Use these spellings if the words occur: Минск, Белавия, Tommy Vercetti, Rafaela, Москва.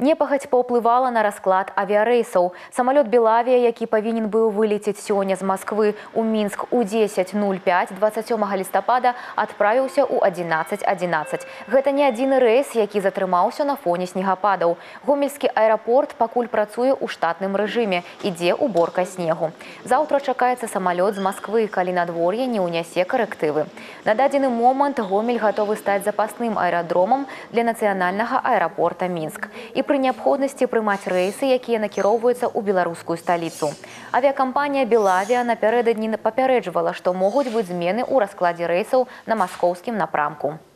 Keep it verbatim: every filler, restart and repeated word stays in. Непагадь паўплывала на расклад авиарейсов. Самолет «Белавия», який повинен был вылететь сегодня из Москвы у Минск у десять ноль пять двадцать сёмага лістапада, отправился у адзінаццаць адзінаццаць. Это не один рейс, який затримался на фоне снегопадов. Гомельский аэропорт покуль працуе у штатном режиме, иде уборка снегу. Завтра чакается самолет из Москвы, коли надворье не унесе коррективы. На данный момент Гомель готовы стать запасным аэродромом для национального аэропорта Минск и при необходимости принимать рейсы, которые накировываются у белорусскую столицу. Авиакомпания «Белавия» напередодні попереджувала, что могут быть изменения у раскладе рейсов на московском направлении.